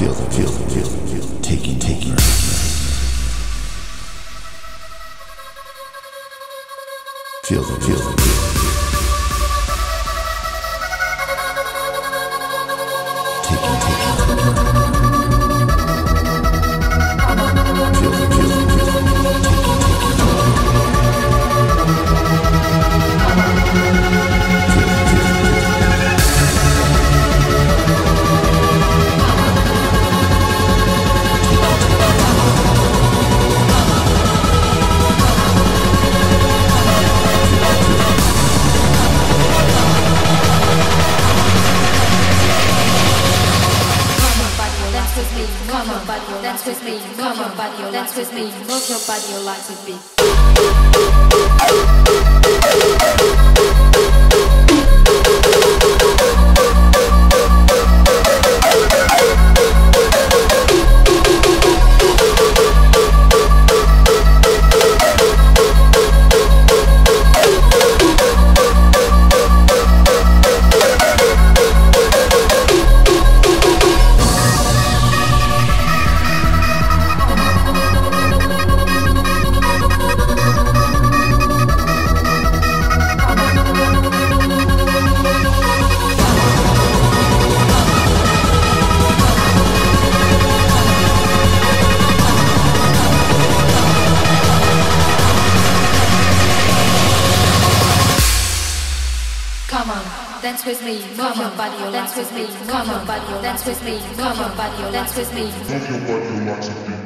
Feel the taking Dance with me, move your body, dance with me, move your body, dance with me. Move your body like something.